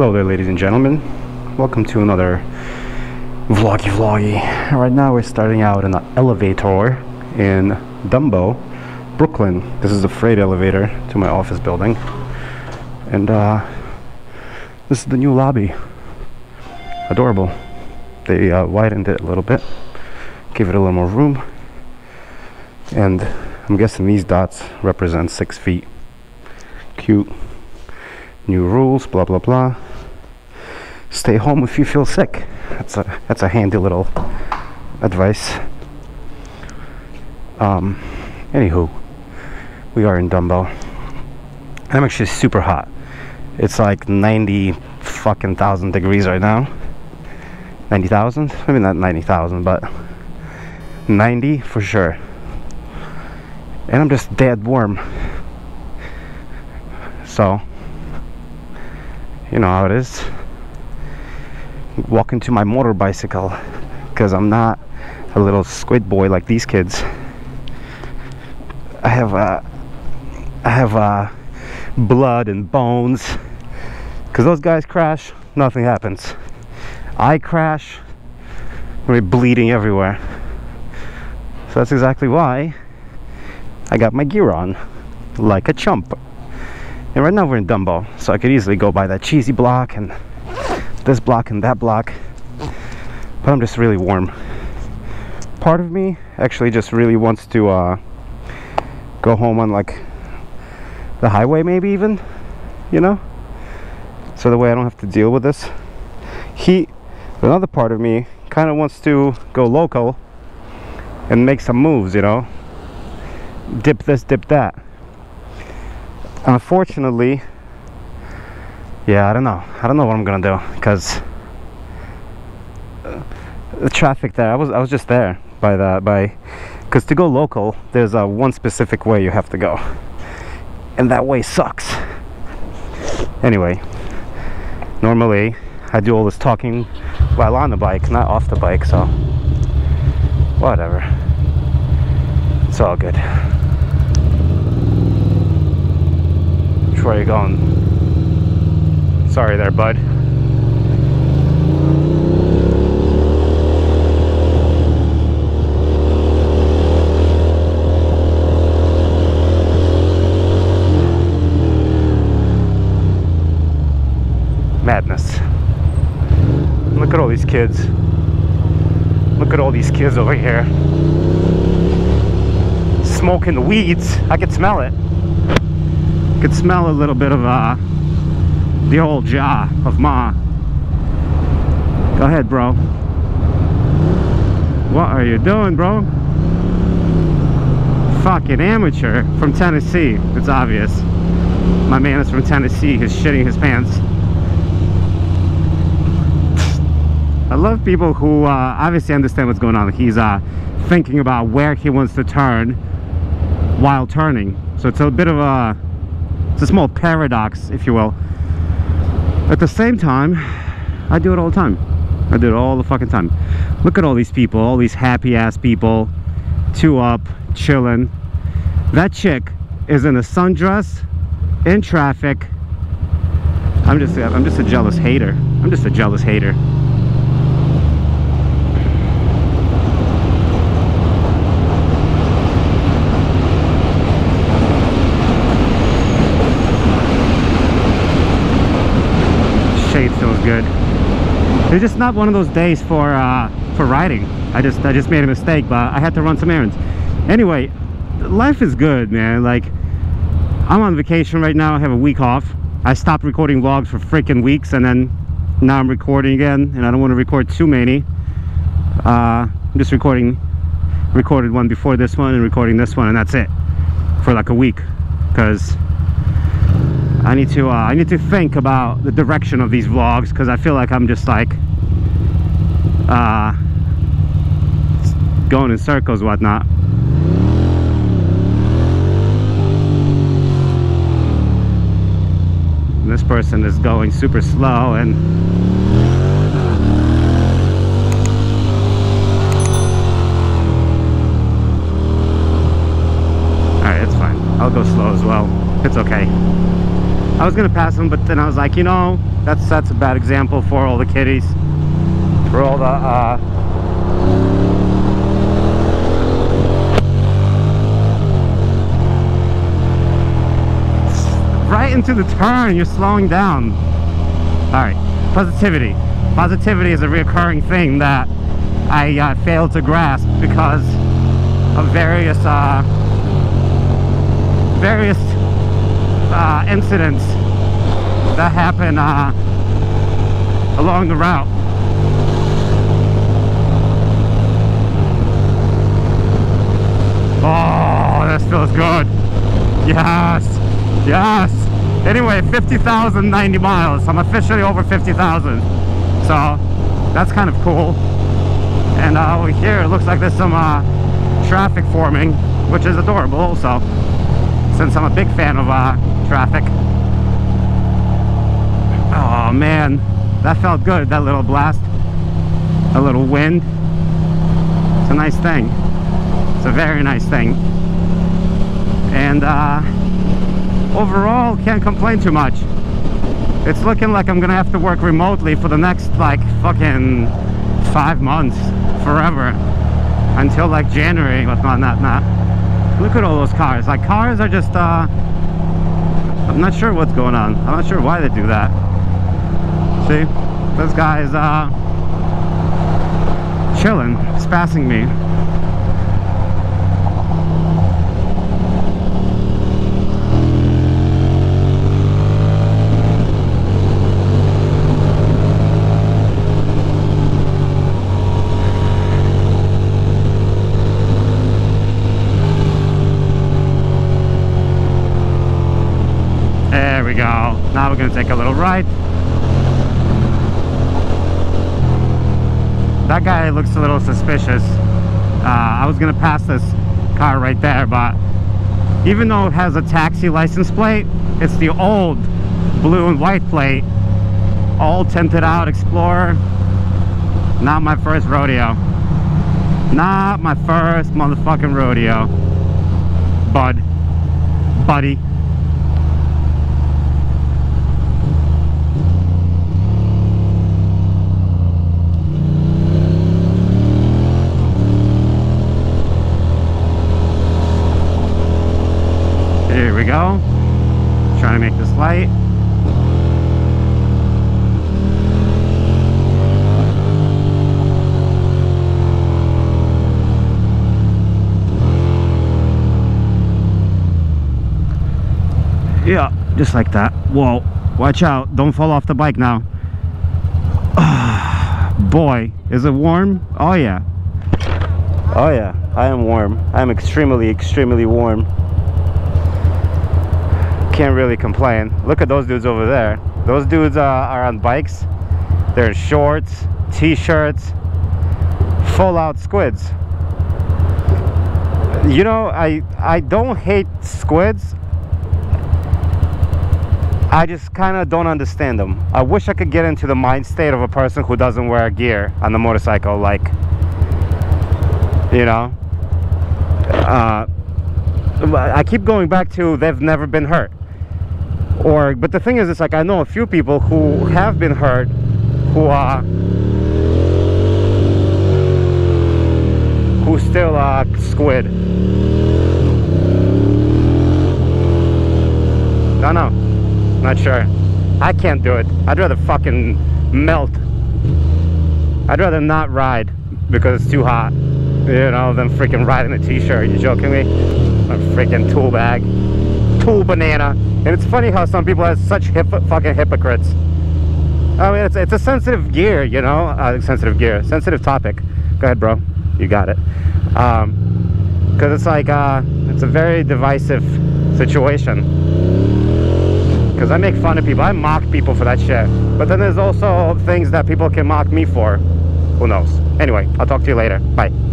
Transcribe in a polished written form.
Hello there, ladies and gentlemen. Welcome to another vloggy. Right now we're starting out in an elevator in Dumbo, Brooklyn. This is the freight elevator to my office building, and this is the new lobby. Adorable. They widened it a little bit, gave it a little more room, and I'm guessing these dots represent 6 feet. Cute. New rules, blah blah blah. Stay home if you feel sick. That's a handy little advice. Anywho, we are in Dumbo. I'm actually super hot. It's like 90,000 degrees right now. 90,000? I mean, not 90,000, but 90 for sure. And I'm just dead warm. So, you know how it is. Walking to my motor bicycle, because I'm not a little squid boy like these kids. I have blood and bones. Because those guys crash, nothing happens. I crash, we're bleeding everywhere. So that's exactly why I got my gear on, like a chump. And right now we're in Dumbo, so I could easily go by that cheesy block and this block and that block. But I'm just really warm. Part of me actually just really wants to go home on like the highway, maybe even, you know? So that way I don't have to deal with this heat. Another part of me kind of wants to go local and make some moves, you know? Dip this, dip that. Unfortunately, yeah, I don't know what I'm gonna do, because the traffic there, I was just there because to go local there's one specific way you have to go, and that way sucks. Anyway, normally I do all this talking while on the bike, not off the bike, so whatever, it's all good. Where are you going? Sorry there, bud. Madness. Look at all these kids. Look at all these kids over here. Smoking the weeds. I can smell it. Could smell a little bit of the old jaw of Ma. Go ahead, bro. What are you doing, bro? Fucking amateur from Tennessee. It's obvious. My man is from Tennessee. He's shitting his pants. I love people who obviously understand what's going on. He's thinking about where he wants to turn while turning. So it's a bit of a... it's a small paradox, if you will. At the same time, I do it all the time. I do it all the fucking time. Look at all these people, all these happy ass people, two up, chilling. That chick is in a sundress, in traffic. I'm just a jealous hater. I'm just a jealous hater. Shade feels good. It's just not one of those days for riding. I just made a mistake, but I had to run some errands. Anyway, life is good, man. Like, I'm on vacation right now. I have a week off. I stopped recording vlogs for freaking weeks, and then now I'm recording again, and I don't want to record too many. I'm just recorded one before this one and recording this one, and that's it for like a week, because I need to think about the direction of these vlogs, because I feel like I'm just like going in circles, whatnot. And this person is going super slow, and all right, it's fine. I'll go slow as well. It's okay. I was gonna pass him, but then I was like, you know, that's a bad example for all the kitties, for all the right into the turn, you're slowing down. Alright, positivity. Positivity is a reoccurring thing that I failed to grasp because of various incidents that happen along the route. Oh, this feels good. Yes, yes. Anyway, 50,090 miles. I'm officially over 50,000. So that's kind of cool. And over here, it looks like there's some traffic forming, which is adorable also, since I'm a big fan of traffic. Oh man, that felt good, that little blast, a little wind. It's a nice thing. It's a very nice thing. And overall, can't complain too much. It's looking like I'm gonna have to work remotely for the next like fucking 5 months, forever, until like January. But not. Look at all those cars. Like, cars are just I'm not sure what's going on. I'm not sure why they do that. See, this guy is chilling. He's passing me. There we go. Now we're going to take a little right. That guy looks a little suspicious. I was going to pass this car right there, but even though it has a taxi license plate, it's the old blue and white plate, all tinted out Explorer. Not my first rodeo. Not my first motherfucking rodeo. Buddy. Here we go. Trying to make this light. Yeah, just like that. Whoa, watch out. Don't fall off the bike now. Oh, boy, is it warm? Oh yeah. Oh yeah, I am warm. I am extremely, extremely warm. Can't really complain. Look at those dudes over there. Those dudes are on bikes. They're in shorts, t-shirts, full-out squids. You know, I don't hate squids. I just kind of don't understand them. I wish I could get into the mind state of a person who doesn't wear gear on the motorcycle, like, you know. I keep going back to they've never been hurt. But the thing is, it's like I know a few people who have been hurt, who still squid. No, no, not sure. I can't do it. I'd rather fucking melt. I'd rather not ride because it's too hot, you know, than freaking riding a t-shirt. You joking me? A freaking tool bag, tool banana. And it's funny how some people are such fucking hypocrites. I mean, it's a sensitive gear, you know? Sensitive topic. Go ahead, bro. You got it. Because it's like, it's a very divisive situation. Because I make fun of people. I mock people for that shit. But then there's also things that people can mock me for. Who knows? Anyway, I'll talk to you later. Bye.